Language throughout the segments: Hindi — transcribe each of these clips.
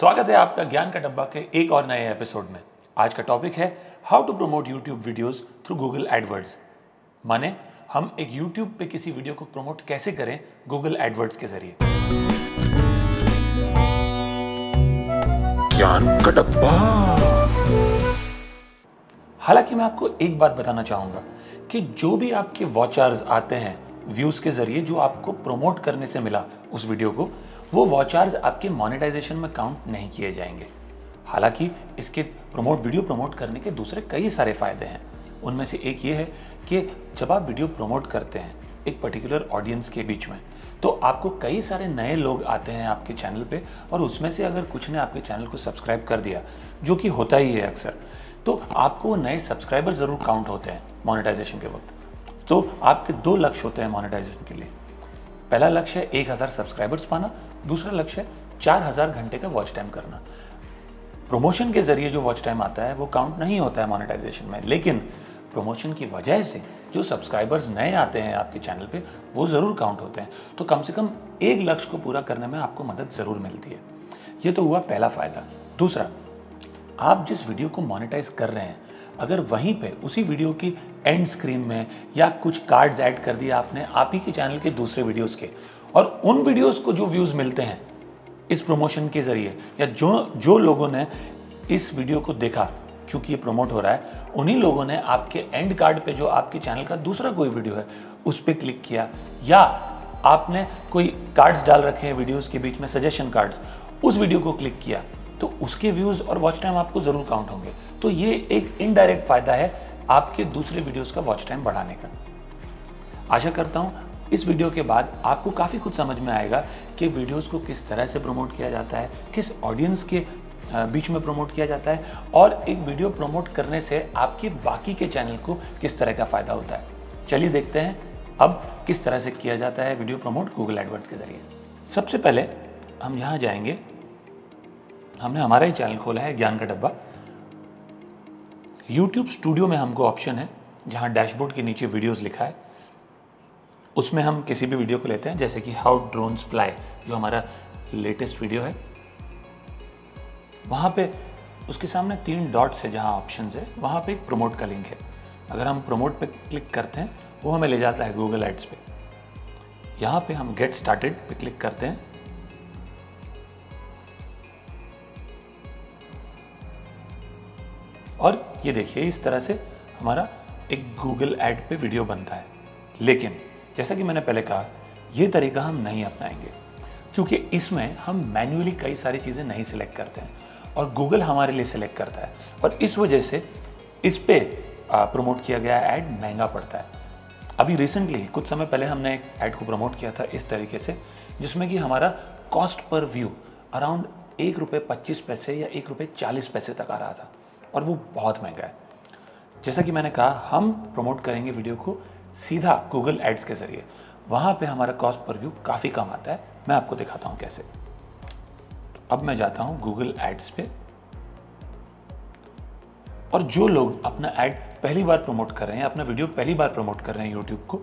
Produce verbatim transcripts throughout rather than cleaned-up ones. स्वागत है आपका ज्ञान का डब्बा के एक और नए एपिसोड में। आज का टॉपिक है how to promote YouTube videos through Google AdWords. माने हम एक यूट्यूब पे किसी वीडियो को प्रोमोट कैसे करें गूगल एडवर्ड्स के जरिए। ज्ञान का डब्बा। हालांकि मैं आपको एक बात बताना चाहूँगा कि जो भी आपके वॉचर्स आते हैं व्यूज के जरिए, जो आपको प्रोमोट करने से मिला उस वीडियो को, वो वॉचर्स आपके मोनेटाइजेशन में काउंट नहीं किए जाएंगे। हालांकि इसके प्रोमोट वीडियो प्रोमोट करने के दूसरे कई सारे फ़ायदे हैं। उनमें से एक ये है कि जब आप वीडियो प्रोमोट करते हैं एक पर्टिकुलर ऑडियंस के बीच में, तो आपको कई सारे नए लोग आते हैं आपके चैनल पे, और उसमें से अगर कुछ ने आपके चैनल को सब्सक्राइब कर दिया, जो कि होता ही है अक्सर, तो आपको नए सब्सक्राइबर ज़रूर काउंट होते हैं मोनेटाइजेशन के वक्त। तो आपके दो लक्ष्य होते हैं मोनेटाइजेशन के लिए। पहला लक्ष्य है एक हज़ार सब्सक्राइबर्स पाना, दूसरा लक्ष्य है चार हज़ार घंटे का वॉच टाइम करना। प्रोमोशन के जरिए जो वॉच टाइम आता है वो काउंट नहीं होता है मोनेटाइजेशन में, लेकिन प्रोमोशन की वजह से जो सब्सक्राइबर्स नए आते हैं आपके चैनल पे वो ज़रूर काउंट होते हैं। तो कम से कम एक लक्ष्य को पूरा करने में आपको मदद ज़रूर मिलती है। ये तो हुआ पहला फ़ायदा। दूसरा, आप जिस वीडियो को मोनेटाइज कर रहे हैं, अगर वहीं पे उसी वीडियो की एंड स्क्रीन में या कुछ कार्ड्स ऐड कर दिया आपने आप ही के चैनल के दूसरे वीडियोस के, और उन वीडियोस को जो व्यूज़ मिलते हैं इस प्रमोशन के ज़रिए, या जो जो लोगों ने इस वीडियो को देखा चूँकि ये प्रमोट हो रहा है, उन्हीं लोगों ने आपके एंड कार्ड पे जो आपके चैनल का दूसरा कोई वीडियो है उस पर क्लिक किया, या आपने कोई कार्ड्स डाल रखे हैं वीडियोज़ के बीच में, सजेशन कार्ड्स, उस वीडियो को क्लिक किया, तो उसके व्यूज़ और वॉच टाइम आपको ज़रूर काउंट होंगे। तो ये एक इनडायरेक्ट फ़ायदा है आपके दूसरे वीडियोस का वॉच टाइम बढ़ाने का। आशा करता हूँ इस वीडियो के बाद आपको काफ़ी कुछ समझ में आएगा कि वीडियोस को किस तरह से प्रमोट किया जाता है, किस ऑडियंस के बीच में प्रमोट किया जाता है, और एक वीडियो प्रमोट करने से आपके बाकी के चैनल को किस तरह का फ़ायदा होता है। चलिए देखते हैं अब किस तरह से किया जाता है वीडियो प्रमोट गूगल एडवर्ड्स के ज़रिए। सबसे पहले हम यहाँ जाएंगे, हमने हमारा ही चैनल खोला है ज्ञान का डब्बा। YouTube स्टूडियो में हमको ऑप्शन है जहाँ डैशबोर्ड के नीचे वीडियोस लिखा है, उसमें हम किसी भी वीडियो को लेते हैं, जैसे कि हाउ ड्रोन्स फ्लाई जो हमारा लेटेस्ट वीडियो है। वहाँ पे उसके सामने तीन डॉट्स है जहाँ ऑप्शंस है, वहाँ पे एक प्रोमोट का लिंक है। अगर हम प्रोमोट पे क्लिक करते हैं वो हमें ले जाता है गूगल एड्स पे। यहाँ पर हम गेट स्टार्टेड पे क्लिक करते हैं। और ये देखिए इस तरह से हमारा एक गूगल ऐड पे वीडियो बनता है। लेकिन जैसा कि मैंने पहले कहा, ये तरीका हम नहीं अपनाएंगे क्योंकि इसमें हम मैन्युअली कई सारी चीज़ें नहीं सिलेक्ट करते हैं और गूगल हमारे लिए सिलेक्ट करता है, और इस वजह से इस पे प्रमोट किया गया ऐड महंगा पड़ता है। अभी रिसेंटली कुछ समय पहले हमने एक ऐड को प्रमोट किया था इस तरीके से, जिसमें कि हमारा कॉस्ट पर व्यू अराउंड एक रुपये पच्चीस पैसे या एक रुपये चालीस पैसे तक आ रहा था, और वो बहुत महंगा है। जैसा कि मैंने कहा, हम प्रमोट करेंगे वीडियो को सीधा गूगल एड्स के ज़रिए। वहाँ पे हमारा कॉस्ट पर व्यू काफ़ी कम आता है। मैं आपको दिखाता हूँ कैसे। अब मैं जाता हूँ गूगल एड्स पे, और जो लोग अपना ऐड पहली बार प्रमोट कर रहे हैं, अपना वीडियो पहली बार प्रमोट कर रहे हैं यूट्यूब को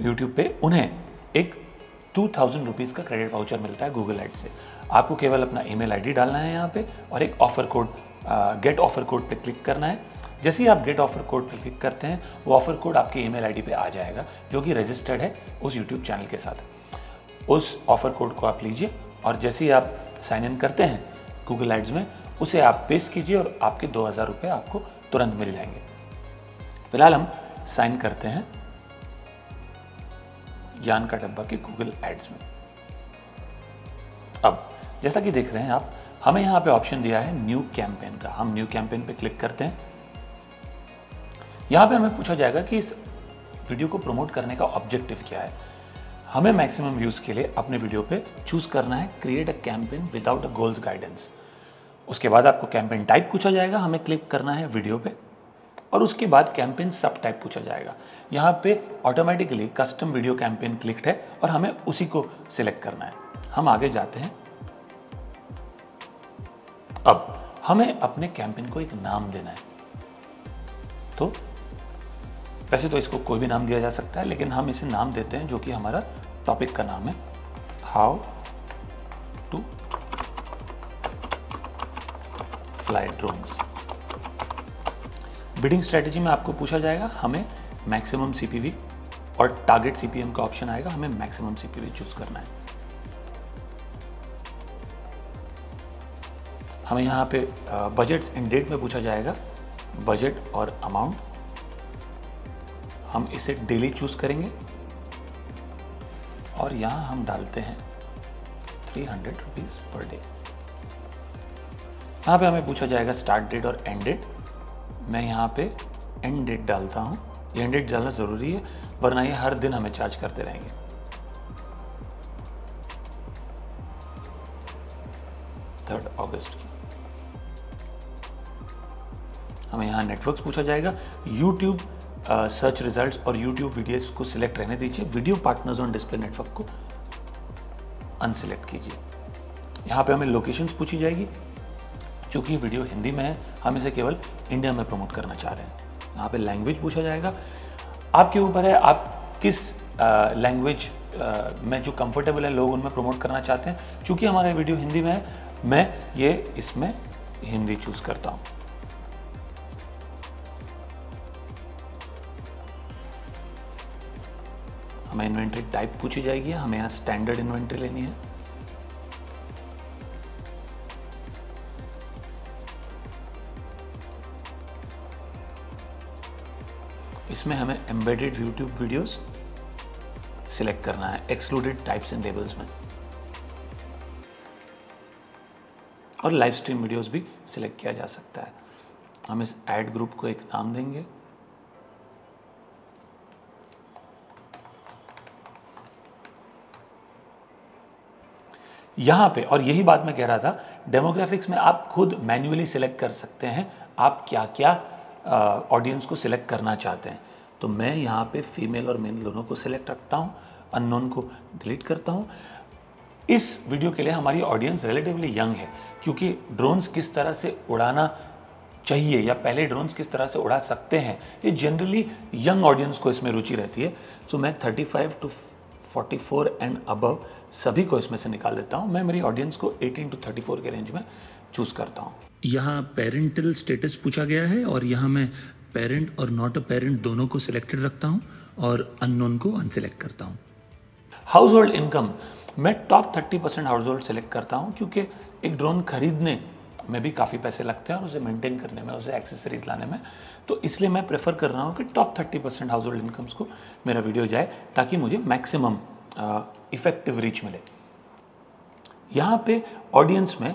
यूट्यूब पे, उन्हें एक टू थाउजेंड रुपीज़ का क्रेडिट वाउचर मिलता है गूगल एड्स से। आपको केवल अपना ईमेल आईडी डालना है यहाँ पे, और एक offer code, get offer code पे क्लिक करना है। जैसे ही आप गेट ऑफ़र कोड पे क्लिक करते हैं वो ऑफ़र कोड आपके ईमेल आईडी पे आ जाएगा, जो कि रजिस्टर्ड है उस यूट्यूब चैनल के साथ। उस ऑफ़र कोड को आप लीजिए, और जैसे ही आप साइन इन करते हैं गूगल एड्स में, उसे आप पेस्ट कीजिए और आपके दो हज़ार रुपये आपको तुरंत मिल जाएंगे। फिलहाल हम साइन करते हैं ज्ञान का डब्बा के गूगल एड्स में। अब जैसा कि देख रहे हैं आप, हमें यहाँ पे ऑप्शन दिया है न्यू कैंपेन का। हम न्यू कैंपेन पे क्लिक करते हैं। यहाँ पे हमें पूछा जाएगा कि इस वीडियो को प्रमोट करने का ऑब्जेक्टिव क्या है। हमें मैक्सिमम व्यूज़ के लिए अपने वीडियो पे चूज़ करना है create a campaign without a goals guidance. उसके बाद आपको कैंपेन टाइप पूछा जाएगा, हमें क्लिक करना है वीडियो पे, और उसके बाद कैंपेन सब टाइप पूछा जाएगा। यहाँ पे automatically custom video campaign clicked है और हमें उसी को सिलेक्ट करना है। हम आगे जाते हैं। अब हमें अपने कैंपेन को एक नाम देना है। तो वैसे तो इसको कोई भी नाम दिया जा सकता है, लेकिन हम इसे नाम देते हैं जो कि हमारा टॉपिक का नाम है, how to Lightroom's। Bidding strategy में आपको पूछा जाएगा हमें मैक्सिमम सीपीवी और टारगेट सीपीएम का ऑप्शन आएगा, हमें मैक्सिमम सीपीवी चूज करना है। हमें यहाँ पे बजट्स एंड डेट में पूछा जाएगा बजट और अमाउंट, हम इसे डेली चूज करेंगे और यहाँ हम डालते हैं three hundred rupees per day. यहाँ पे हमें पूछा जाएगा स्टार्ट डेट और एंड डेट, मैं यहाँ पे एंड डेट डालता हूँ। ये एंड डेट डालना ज़रूरी है वरना ये हर दिन हमें चार्ज करते रहेंगे। थर्ड अगस्त की हमें यहाँ नेटवर्क्स पूछा जाएगा। यूट्यूब सर्च रिजल्ट्स और यूट्यूब वीडियोस को सिलेक्ट रहने दीजिए, video partners on display network को अनसिलेक्ट कीजिए। यहाँ पे हमें लोकेशंस पूछी जाएगी, चूँकि वीडियो हिंदी में है हम इसे केवल इंडिया में प्रमोट करना चाह रहे हैं। यहाँ पे लैंग्वेज पूछा जाएगा, आपके ऊपर है आप किस लैंग्वेज में जो कंफर्टेबल है लोग उनमें प्रमोट करना चाहते हैं। चूँकि हमारा वीडियो हिंदी में है मैं ये इसमें हिंदी चूज़ करता हूँ। हमें इन्वेंट्री टाइप पूछी जाएगी, हमें यहाँ स्टैंडर्ड इन्वेंट्री लेनी है। इसमें हमें एम्बेडेड यूट्यूब वीडियोस सिलेक्ट करना है एक्सक्लूडेड टाइप्स एंड लेबल्स में, और लाइव स्ट्रीम वीडियोस भी सिलेक्ट किया जा सकता है। हम इस ऐड ग्रुप को एक नाम देंगे, यहाँ पे। और यही बात मैं कह रहा था, डेमोग्राफिक्स में आप खुद मैन्युअली सिलेक्ट कर सकते हैं आप क्या क्या ऑडियंस को सिलेक्ट करना चाहते हैं। तो मैं यहाँ पे फीमेल और मेल दोनों को सिलेक्ट रखता हूँ, अननोन को डिलीट करता हूँ। इस वीडियो के लिए हमारी ऑडियंस रिलेटिवली यंग है, क्योंकि ड्रोन्स किस तरह से उड़ाना चाहिए या पहले ड्रोन्स किस तरह से उड़ा सकते हैं ये जनरली यंग ऑडियंस को इसमें रुचि रहती है। सो मैं thirty five to forty four and above सभी को इसमें से निकाल देता हूँ। मैं मेरी ऑडियंस को अठारह टू चौंतीस के रेंज में चूज़ करता हूँ। यहाँ पेरेंटल स्टेटस पूछा गया है और यहाँ मैं पेरेंट और नॉट अ पेरेंट दोनों को सिलेक्टेड रखता हूँ और अननोन को अनसिलेक्ट करता हूँ। हाउस होल्ड इनकम मैं टॉप तीस परसेंट हाउस होल्ड सेलेक्ट करता हूँ, क्योंकि एक ड्रोन खरीदने में भी काफ़ी पैसे लगते हैं और उसे मेंटेन करने में, उसे एक्सेसरीज लाने में। तो इसलिए मैं प्रेफर कर रहा हूँ कि टॉप तीस परसेंट हाउस होल्ड इनकम्स को मेरा वीडियो जाए, ताकि मुझे मैक्सिमम इफेक्टिव रीच मिले। यहाँ पे ऑडियंस में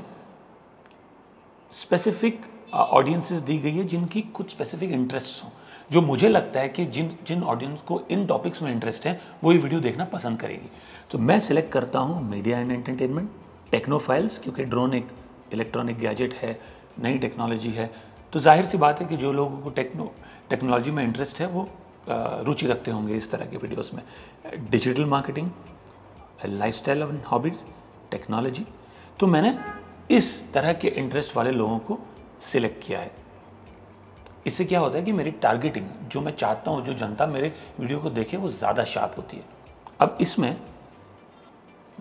स्पेसिफिक ऑडियंसेस दी गई है जिनकी कुछ स्पेसिफिक इंटरेस्ट हों, जो मुझे लगता है कि जिन जिन ऑडियंस को इन टॉपिक्स में इंटरेस्ट है वो ये वीडियो देखना पसंद करेगी। तो मैं सिलेक्ट करता हूँ मीडिया एंड एंटरटेनमेंट, टेक्नोफाइल्स, क्योंकि ड्रोन एक इलेक्ट्रॉनिक गैजेट है, नई टेक्नोलॉजी है, तो जाहिर सी बात है कि जो लोगों को टेक्नो टेक्नोलॉजी में इंटरेस्ट है वो रुचि रखते होंगे इस तरह के वीडियोस में। Digital marketing, lifestyle and hobbies, technology, तो मैंने इस तरह के इंटरेस्ट वाले लोगों को सिलेक्ट किया है। इससे क्या होता है कि मेरी टारगेटिंग जो मैं चाहता हूँ, जो जनता मेरे वीडियो को देखे वो ज़्यादा शार्प होती है। अब इसमें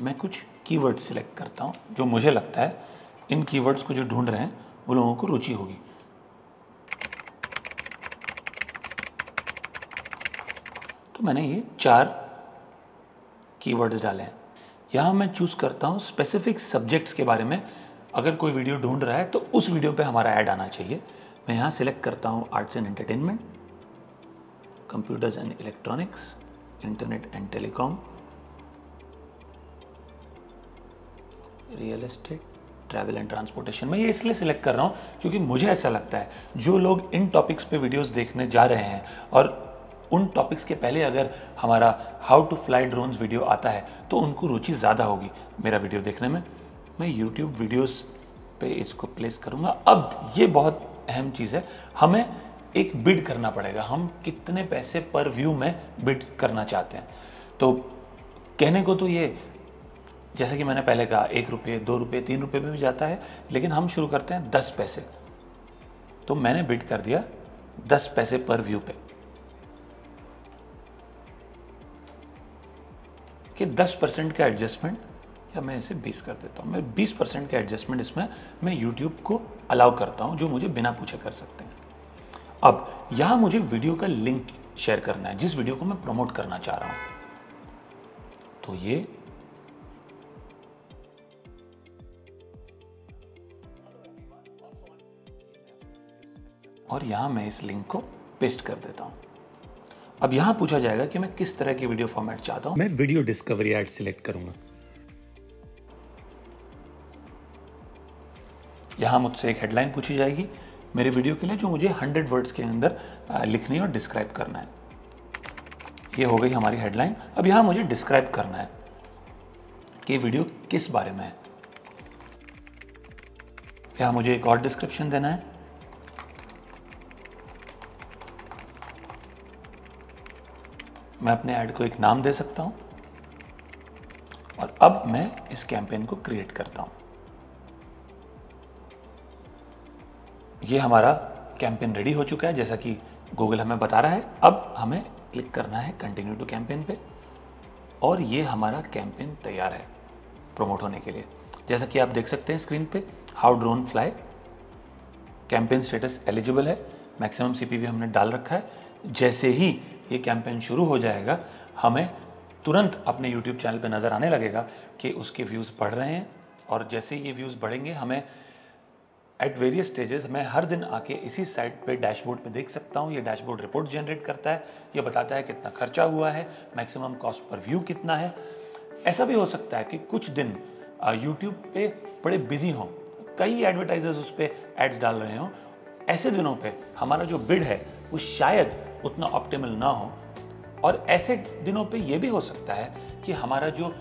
मैं कुछ कीवर्ड सिलेक्ट करता हूँ जो मुझे लगता है इन कीवर्ड्स को जो ढूंढ रहे हैं वो लोगों को रुचि होगी। तो मैंने ये चार कीवर्ड्स डाले हैं। यहाँ मैं चूज़ करता हूँ स्पेसिफिक सब्जेक्ट्स के बारे में, अगर कोई वीडियो ढूंढ रहा है तो उस वीडियो पे हमारा ऐड आना चाहिए। मैं यहाँ सिलेक्ट करता हूँ arts and entertainment, computers and electronics, internet and telecom, real estate, travel and transportation. मैं ये इसलिए सिलेक्ट कर रहा हूँ क्योंकि मुझे ऐसा लगता है जो लोग इन टॉपिक्स पे वीडियोस देखने जा रहे हैं और उन टॉपिक्स के पहले अगर हमारा how to fly drones video आता है तो उनको रुचि ज़्यादा होगी मेरा वीडियो देखने में। मैं यूट्यूब वीडियोस पे इसको प्लेस करूँगा। अब ये बहुत अहम चीज़ है, हमें एक बिड करना पड़ेगा, हम कितने पैसे पर व्यू में बिड करना चाहते हैं। तो कहने को तो ये जैसे कि मैंने पहले कहा एक रुपये, दो रुपये, तीन रुपये में भी जाता है, लेकिन हम शुरू करते हैं दस पैसे। तो मैंने बिड कर दिया दस पैसे पर व्यू पे कि दस परसेंट का एडजस्टमेंट या मैं इसे बीस कर देता हूँ। मैं बीस परसेंट का एडजस्टमेंट इसमें मैं यूट्यूब को अलाउ करता हूँ, जो मुझे बिना पूछे कर सकते हैं। अब यहाँ मुझे वीडियो का लिंक शेयर करना है जिस वीडियो को मैं प्रमोट करना चाह रहा हूँ, तो ये और यहाँ मैं इस लिंक को पेस्ट कर देता हूँ। अब यहाँ पूछा जाएगा कि मैं किस तरह की वीडियो फॉर्मेट चाहता हूँ। मैं वीडियो डिस्कवरी ऐड सिलेक्ट करूँगा। यहाँ मुझसे एक हेडलाइन पूछी जाएगी मेरे वीडियो के लिए, जो मुझे हंड्रेड वर्ड्स के अंदर लिखनी और डिस्क्राइब करना है। ये हो गई हमारी हेडलाइन। अब यहाँ मुझे डिस्क्राइब करना है कि वीडियो किस बारे में है। यहाँ मुझे एक और डिस्क्रिप्शन देना है। मैं अपने ऐड को एक नाम दे सकता हूँ और अब मैं इस कैंपेन को क्रिएट करता हूँ। ये हमारा कैंपेन रेडी हो चुका है जैसा कि गूगल हमें बता रहा है। अब हमें क्लिक करना है कंटिन्यू टू कैंपेन पे और ये हमारा कैंपेन तैयार है प्रमोट होने के लिए। जैसा कि आप देख सकते हैं स्क्रीन पे, how drone fly campaign status eligible है, मैक्सिमम सीपीवी हमने डाल रखा है। जैसे ही ये कैंपेन शुरू हो जाएगा हमें तुरंत अपने यूट्यूब चैनल पे नज़र आने लगेगा कि उसके व्यूज़ बढ़ रहे हैं, और जैसे ये व्यूज़ बढ़ेंगे हमें एट वेरियस स्टेजेस मैं हर दिन आके इसी साइट पे डैशबोर्ड पे देख सकता हूँ। ये डैशबोर्ड रिपोर्ट जनरेट करता है, ये बताता है कितना खर्चा हुआ है, मैक्सिमम कॉस्ट पर व्यू कितना है। ऐसा भी हो सकता है कि कुछ दिन यूट्यूब पे बड़े बिजी हों, कई एडवर्टाइजर्स उस पर एड्स डाल रहे हों, ऐसे दिनों पे हमारा जो बिड है वो शायद उतना ऑप्टिमल ना हो, और ऐसे दिनों पे ये भी हो सकता है कि हमारा जो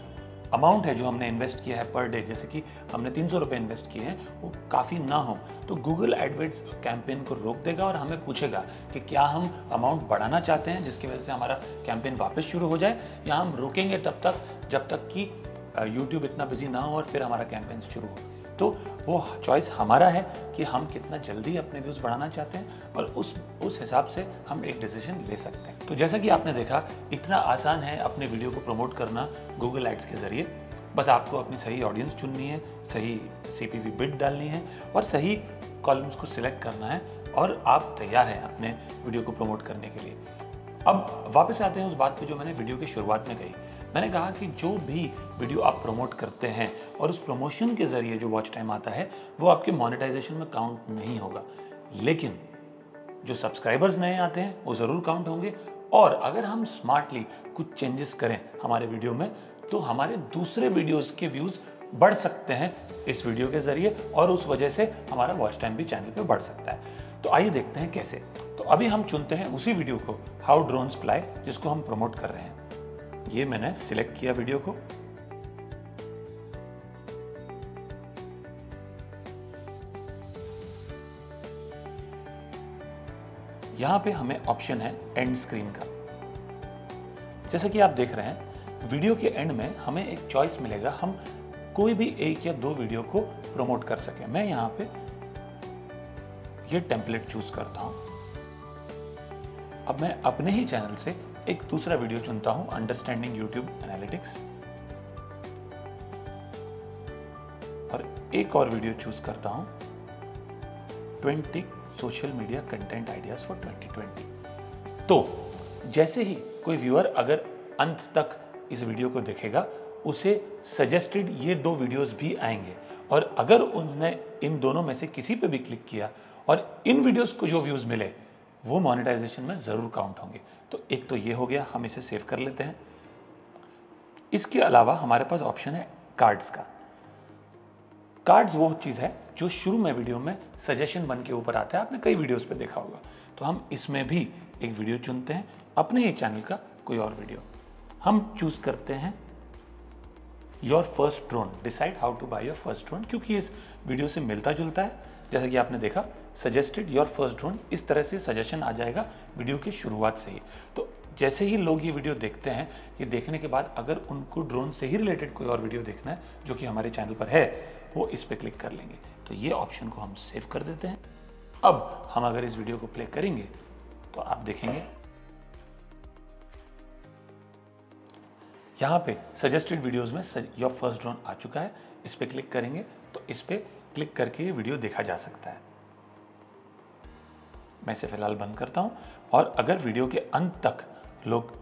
अमाउंट है जो हमने इन्वेस्ट किया है पर डे, जैसे कि हमने तीन सौ रुपये इन्वेस्ट किए हैं, वो काफ़ी ना हो, तो गूगल एडवर्ड्स कैंपेन को रोक देगा और हमें पूछेगा कि क्या हम अमाउंट बढ़ाना चाहते हैं जिसकी वजह से हमारा कैंपेन वापस शुरू हो जाए, या हम रोकेंगे तब तक जब तक कि यूट्यूब इतना बिजी ना हो और फिर हमारा कैंपेन शुरू हो। तो वो चॉइस हमारा है कि हम कितना जल्दी अपने व्यूज़ बढ़ाना चाहते हैं और उस उस हिसाब से हम एक डिसीजन ले सकते हैं। तो जैसा कि आपने देखा, इतना आसान है अपने वीडियो को प्रमोट करना गूगल एड्स के ज़रिए। बस आपको अपनी सही ऑडियंस चुननी है, सही सीपीवी बिड डालनी है और सही कॉलम्स को सिलेक्ट करना है, और आप तैयार हैं अपने वीडियो को प्रमोट करने के लिए। अब वापस आते हैं उस बात पर जो मैंने वीडियो की शुरुआत में कही। मैंने कहा कि जो भी वीडियो आप प्रमोट करते हैं और उस प्रमोशन के ज़रिए जो वॉच टाइम आता है वो आपके मोनेटाइजेशन में काउंट नहीं होगा, लेकिन जो सब्सक्राइबर्स नए आते हैं वो ज़रूर काउंट होंगे। और अगर हम स्मार्टली कुछ चेंजेस करें हमारे वीडियो में तो हमारे दूसरे वीडियोस के व्यूज़ बढ़ सकते हैं इस वीडियो के ज़रिए, और उस वजह से हमारा वॉच टाइम भी चैनल पर बढ़ सकता है। तो आइए देखते हैं कैसे। तो अभी हम चुनते हैं उसी वीडियो को, हाउ ड्रोन्स फ्लाई, जिसको हम प्रमोट कर रहे हैं। ये मैंने सिलेक्ट किया वीडियो को, यहां पे हमें ऑप्शन है एंड स्क्रीन का। जैसा कि आप देख रहे हैं वीडियो के एंड में हमें एक चॉइस मिलेगा, हम कोई भी एक या दो वीडियो को प्रमोट कर सके। मैं यहां पे ये टेम्पलेट चूज करता हूं। अब मैं अपने ही चैनल से एक दूसरा वीडियो चुनता हूं, अंडरस्टैंडिंग यूट्यूब एनालिटिक्स, और एक और वीडियो चूज करता हूं, twenty social media content ideas for twenty twenty. तो जैसे ही कोई व्यूअर अगर अंत तक इस वीडियो को देखेगा उसे सजेस्टेड ये दो वीडियोस भी आएंगे, और अगर उनने इन दोनों में से किसी पे भी क्लिक किया और इन वीडियोस को जो व्यूज़ मिले वो मोनेटाइजेशन में ज़रूर काउंट होंगे। तो एक तो ये हो गया, हम इसे सेव कर लेते हैं। इसके अलावा हमारे पास ऑप्शन है कार्ड्स का। कार्ड्स वो चीज़ है जो शुरू में वीडियो में सजेशन बन के ऊपर आता है, आपने कई वीडियोस पे देखा होगा। तो हम इसमें भी एक वीडियो चुनते हैं, अपने ही चैनल का कोई और वीडियो हम चूज़ करते हैं, your first drone, decide how to buy your first drone, क्योंकि इस वीडियो से मिलता जुलता है। जैसा कि आपने देखा सजेस्टेड योर फर्स्ट ड्रोन, इस तरह से सजेशन आ जाएगा वीडियो की शुरुआत से ही। तो जैसे ही लोग ये वीडियो देखते हैं, ये देखने के बाद अगर उनको ड्रोन से ही रिलेटेड कोई और वीडियो देखना है जो कि हमारे चैनल पर है, वो इस पर क्लिक कर लेंगे। तो ये ऑप्शन को हम सेव कर देते हैं। अब हम अगर इस वीडियो को प्ले करेंगे तो आप देखेंगे यहाँ पे सजेस्टेड वीडियोस में योर फर्स्ट ड्रोन आ चुका है, इस पर क्लिक करेंगे तो इस पर क्लिक करके ये वीडियो देखा जा सकता है। मैं इसे फिलहाल बंद करता हूँ और अगर वीडियो के अंत तक लोग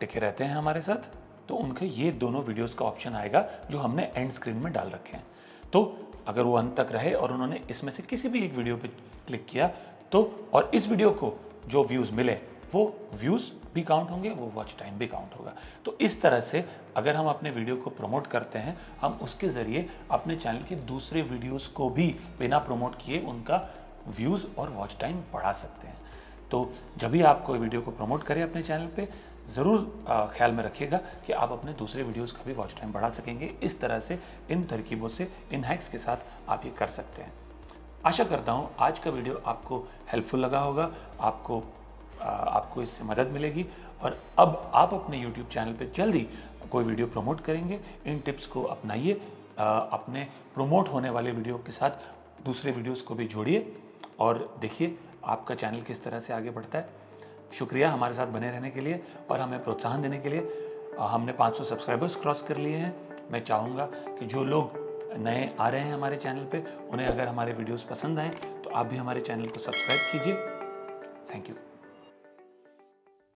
टिके रहते हैं हमारे साथ तो उनके ये दोनों वीडियोस का ऑप्शन आएगा जो हमने एंड स्क्रीन में डाल रखे हैं। तो अगर वो अंत तक रहे और उन्होंने इसमें से किसी भी एक वीडियो पे क्लिक किया तो और इस वीडियो को जो व्यूज़ मिले वो व्यूज़ भी काउंट होंगे, वो वॉच टाइम भी काउंट होगा। तो इस तरह से अगर हम अपने वीडियो को प्रमोट करते हैं, हम उसके ज़रिए अपने चैनल के दूसरे वीडियोज़ को भी बिना प्रमोट किए उनका व्यूज़ और वॉच टाइम बढ़ा सकते हैं। तो जब भी आप कोई वीडियो को प्रमोट करें अपने चैनल पे, ज़रूर ख्याल में रखिएगा कि आप अपने दूसरे वीडियोस का भी वॉच टाइम बढ़ा सकेंगे। इस तरह से, इन तरकीबों से, इन हैक्स के साथ आप ये कर सकते हैं। आशा करता हूँ आज का वीडियो आपको हेल्पफुल लगा होगा, आपको आपको इससे मदद मिलेगी और अब आप अपने यूट्यूब चैनल पे जल्दी कोई वीडियो प्रमोट करेंगे। इन टिप्स को अपनाइए, अपने प्रमोट होने वाले वीडियो के साथ दूसरे वीडियोस को भी जोड़िए और देखिए आपका चैनल किस तरह से आगे बढ़ता है। शुक्रिया हमारे साथ बने रहने के लिए और हमें प्रोत्साहन देने के लिए। हमने पाँच सौ सब्सक्राइबर्स क्रॉस कर लिए हैं। मैं चाहूँगा कि जो लोग नए आ रहे हैं हमारे चैनल पे, उन्हें अगर हमारे वीडियोज़ पसंद आएँ तो आप भी हमारे चैनल को सब्सक्राइब कीजिए। Thank you.